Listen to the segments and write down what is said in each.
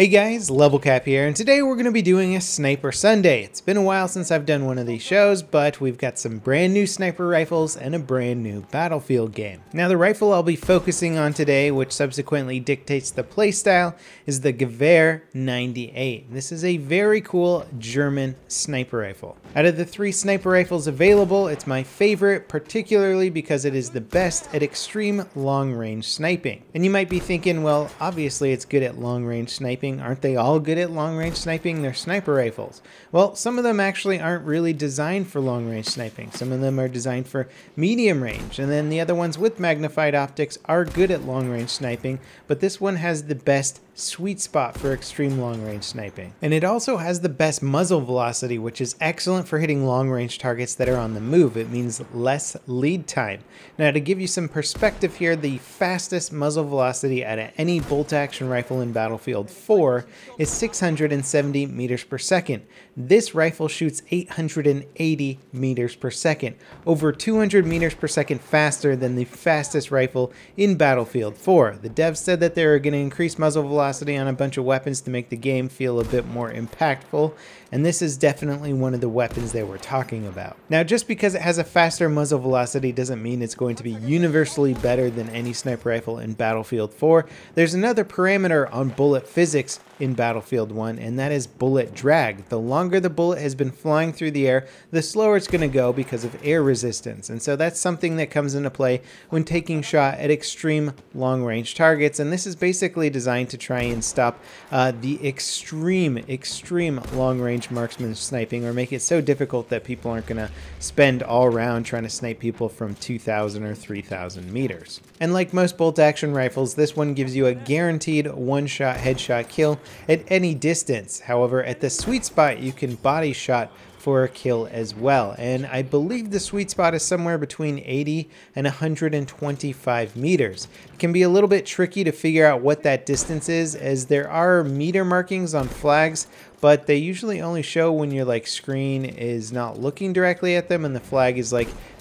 Hey guys, LevelCap here, and today we're going to be doing a Sniper Sunday. It's been a while since I've done one of these shows, but we've got some brand new sniper rifles and a brand new Battlefield game. Now the rifle I'll be focusing on today, which subsequently dictates the playstyle, is the Gewehr 98. This is a very cool German sniper rifle. Out of the three sniper rifles available, it's my favorite, particularly because it is the best at extreme long-range sniping. And you might be thinking, well, obviously it's good at long-range sniping. Aren't they all good at long-range sniping? They're sniper rifles. Well, some of them actually aren't really designed for long-range sniping. Some of them are designed for medium range, and then the other ones with magnified optics are good at long-range sniping, but this one has the best sweet spot for extreme long-range sniping. And it also has the best muzzle velocity, which is excellent for hitting long-range targets that are on the move. It means less lead time. Now, to give you some perspective here, the fastest muzzle velocity out of any bolt-action rifle in Battlefield 4 is 670 meters per second. This rifle shoots 880 meters per second, over 200 meters per second faster than the fastest rifle in Battlefield 4. The devs said that they were going to increase muzzle velocity on a bunch of weapons to make the game feel a bit more impactful, and this is definitely one of the weapons they were talking about. Now, just because it has a faster muzzle velocity doesn't mean it's going to be universally better than any sniper rifle in Battlefield 4. There's another parameter on bullet physics in Battlefield 1, and that is bullet drag. The longer the bullet has been flying through the air, the slower it's going to go because of air resistance. And so that's something that comes into play when taking shot at extreme long-range targets. And this is basically designed to try and stop the extreme long-range marksman sniping, or make it so difficult that people aren't going to spend all round trying to snipe people from 2,000 or 3,000 meters. And like most bolt-action rifles, this one gives you a guaranteed one-shot headshot kill at any distance. However, at the sweet spot, you can body shot for a kill as well, and I believe the sweet spot is somewhere between 80 and 125 meters. It can be a little bit tricky to figure out what that distance is, as there are meter markings on flags, but they usually only show when your screen is not looking directly at them and the flag is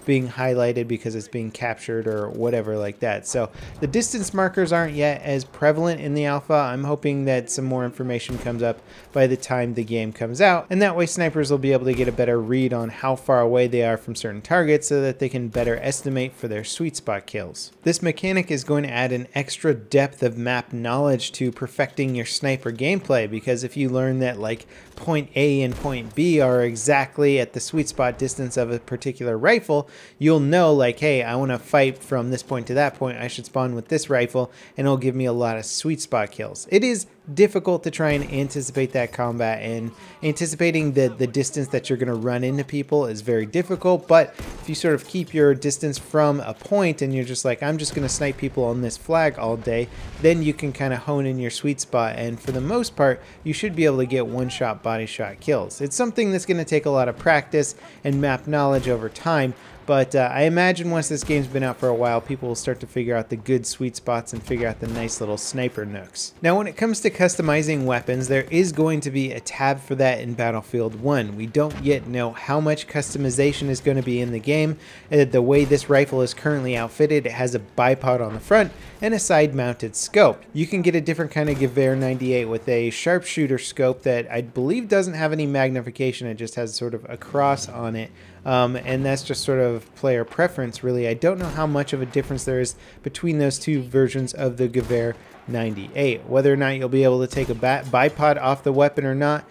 being highlighted because it's being captured or whatever like that. So the distance markers aren't yet as prevalent in the alpha. I'm hoping that some more information comes up by the time the game comes out, and that way snipers will be able to get a better read on how far away they are from certain targets so that they can better estimate for their sweet spot kills. This mechanic is going to add an extra depth of map knowledge to perfecting your sniper gameplay, because if you learn that point A and point B are exactly at the sweet spot distance of a particular rifle, you'll know, hey, I want to fight from this point to that point. I should spawn with this rifle, and it'll give me a lot of sweet spot kills. It is difficult to try and anticipate that combat, and anticipating the distance that you're going to run into people is very difficult, but if you sort of keep your distance from a point and you're just like, I'm just going to snipe people on this flag all day, then you can kind of hone in your sweet spot, and for the most part, you should be able to get one-shot body shot kills. It's something that's going to take a lot of practice and map knowledge over time, but I imagine once this game's been out for a while, people will start to figure out the good sweet spots and figure out the nice little sniper nooks. Now, when it comes to customizing weapons, there is going to be a tab for that in Battlefield 1. We don't yet know how much customization is going to be in the game. The way this rifle is currently outfitted, it has a bipod on the front and a side-mounted scope. You can get a different kind of Gewehr 98 with a sharpshooter scope that I believe doesn't have any magnification. It just has sort of a cross on it, and that's just sort of player preference, really. I don't know how much of a difference there is between those two versions of the Gewehr 98. Whether or not you'll be able to take a bipod off the weapon or not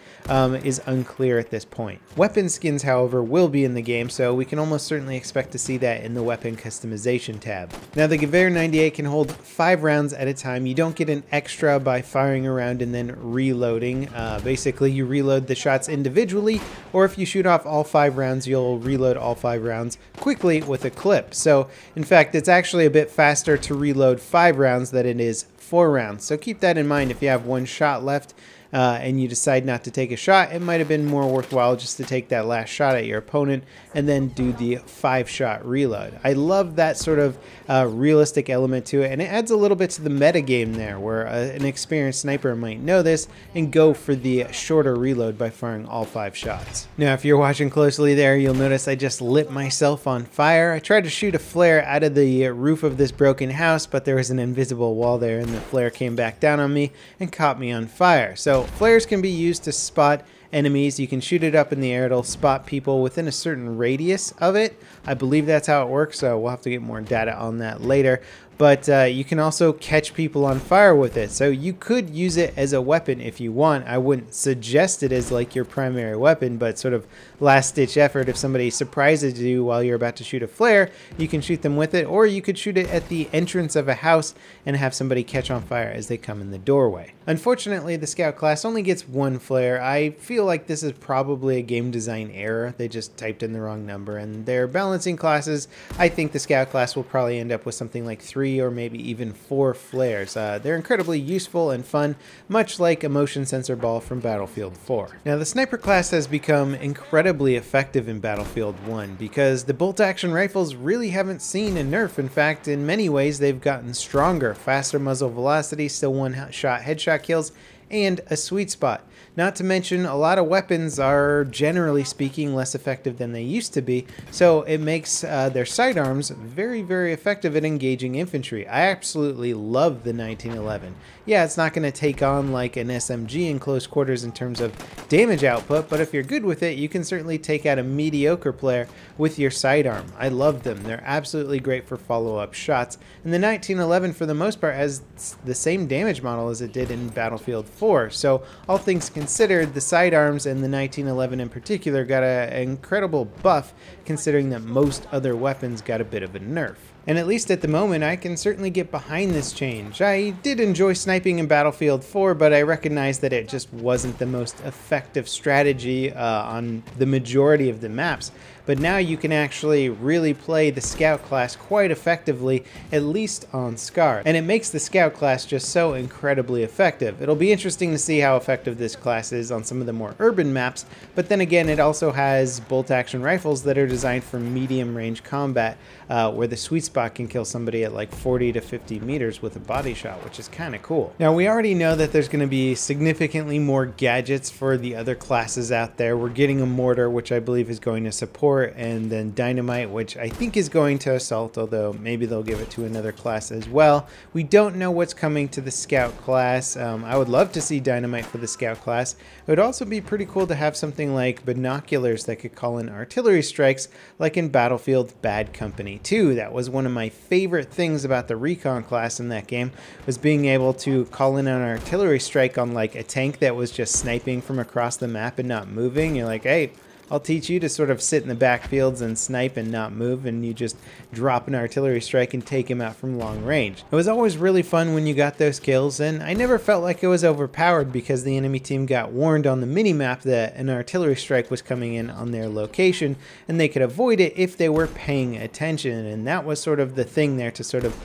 is unclear at this point. Weapon skins, however, will be in the game, so we can almost certainly expect to see that in the weapon customization tab. Now, the Gewehr 98 can hold 5 rounds at a time. You don't get an extra by firing a round and then reloading. Basically, you reload the shots individually, or if you shoot off all 5 rounds, you'll reload all 5 rounds quickly with a clip. So, in fact, it's actually a bit faster to reload 5 rounds than it is 4 rounds. So keep that in mind if you have one shot left and you decide not to take a shot. It might have been more worthwhile just to take that last shot at your opponent and then do the 5-shot reload. I love that sort of realistic element to it, and it adds a little bit to the metagame there, where an experienced sniper might know this and go for the shorter reload by firing all 5 shots. Now, if you're watching closely there, you'll notice I just lit myself on fire. I tried to shoot a flare out of the roof of this broken house, but there was an invisible wall there, and the flare came back down on me and caught me on fire. So flares can be used to spot enemies. You can shoot it up in the air, it'll spot people within a certain radius of it. I believe that's how it works, so we'll have to get more data on that later. But you can also catch people on fire with it, so you could use it as a weapon if you want. I wouldn't suggest it as like your primary weapon, but sort of last ditch effort. If somebody surprises you while you're about to shoot a flare, you can shoot them with it, or you could shoot it at the entrance of a house and have somebody catch on fire as they come in the doorway. Unfortunately, the scout class only gets one flare. I feel like this is probably a game design error. They just typed in the wrong number, and they're balancing classes. I think the scout class will probably end up with something like 3 or maybe even 4 flares. They're incredibly useful and fun, much like a motion sensor ball from Battlefield 4. Now, the sniper class has become incredibly effective in Battlefield 1 because the bolt-action rifles really haven't seen a nerf. In fact, in many ways, they've gotten stronger, faster muzzle velocity, still one-shot headshot kills, and a sweet spot. Not to mention, a lot of weapons are, generally speaking, less effective than they used to be, so it makes their sidearms very, very effective at engaging infantry. I absolutely love the 1911. Yeah, it's not going to take on like an SMG in close quarters in terms of damage output, but if you're good with it, you can certainly take out a mediocre player with your sidearm. I love them. They're absolutely great for follow-up shots, and the 1911, for the most part, has the same damage model as it did in Battlefield 4, so all things considered, the sidearms and the 1911 in particular got an incredible buff, considering that most other weapons got a bit of a nerf. And at least at the moment, I can certainly get behind this change. I did enjoy sniping in Battlefield 4, but I recognize that it just wasn't the most effective strategy on the majority of the maps. But now you can actually really play the scout class quite effectively, at least on SCAR. And it makes the scout class just so incredibly effective. It'll be interesting to see how effective this class is on some of the more urban maps, but then again, it also has bolt-action rifles that are designed for medium-range combat, where the sweet spot can kill somebody at like 40 to 50 meters with a body shot, which is kind of cool. Now, we already know that there's going to be significantly more gadgets for the other classes out there. We're getting a mortar, which I believe is going to support, and then dynamite, which I think is going to assault, although maybe they'll give it to another class as well. We don't know what's coming to the scout class. I would love to see dynamite for the scout class. It would also be pretty cool to have something like binoculars that could call in artillery strikes, like in Battlefield Bad Company 2. That was one of my favorite things about the recon class in that game, was being able to call in an artillery strike on like a tank that was just sniping from across the map and not moving. You're like, hey, I'll teach you to sort of sit in the backfields and snipe and not move, and you just drop an artillery strike and take him out from long range. It was always really fun when you got those kills, and I never felt like it was overpowered because the enemy team got warned on the minimap that an artillery strike was coming in on their location, and they could avoid it if they were paying attention, and that was sort of the thing there to sort of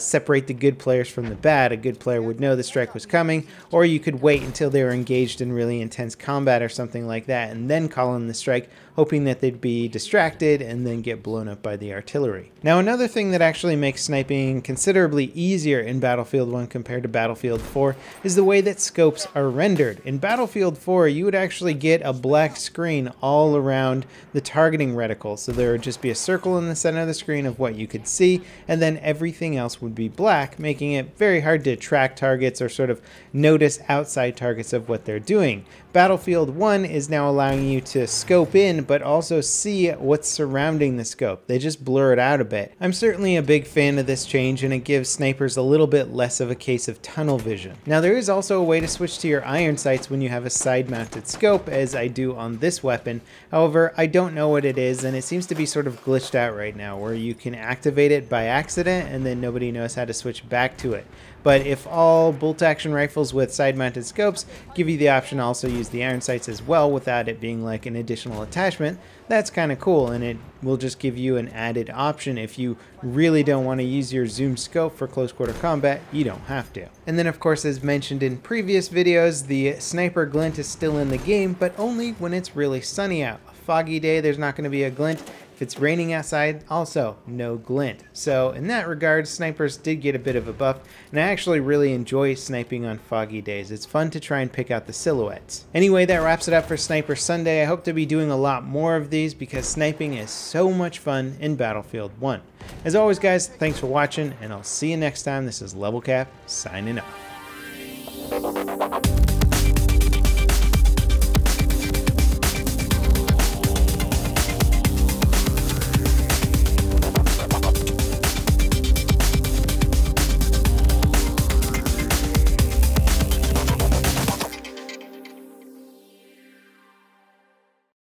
separate the good players from the bad. A good player would know the strike was coming, or you could wait until they were engaged in really intense combat or something like that, and then call in the strike, hoping that they'd be distracted and then get blown up by the artillery. Now, another thing that actually makes sniping considerably easier in Battlefield 1 compared to Battlefield 4 is the way that scopes are rendered. In Battlefield 4, you would actually get a black screen all around the targeting reticle, so there would just be a circle in the center of the screen of what you could see, and then everything else would be black, making it very hard to track targets or sort of notice outside targets of what they're doing. Battlefield 1 is now allowing you to scope in, but also see what's surrounding the scope. They just blur it out a bit. I'm certainly a big fan of this change, and it gives snipers a little bit less of a case of tunnel vision. Now, there is also a way to switch to your iron sights when you have a side-mounted scope, as I do on this weapon. However, I don't know what it is, and it seems to be sort of glitched out right now, where you can activate it by accident, and then nobody knows how to switch back to it. But if all bolt-action rifles with side-mounted scopes give you the option to also use the iron sights as well without it being like an additional attachment, that's kind of cool, and it will just give you an added option. If you really don't want to use your zoom scope for close quarter combat, you don't have to. And then, of course, as mentioned in previous videos, the sniper glint is still in the game, but only when it's really sunny out. A foggy day, there's not going to be a glint. If it's raining outside, also no glint. So in that regard, snipers did get a bit of a buff, and I actually really enjoy sniping on foggy days. It's fun to try and pick out the silhouettes. Anyway, that wraps it up for Sniper Sunday. I hope to be doing a lot more of these because sniping is so much fun in Battlefield 1. As always, guys, thanks for watching, and I'll see you next time. This is LevelCap signing off.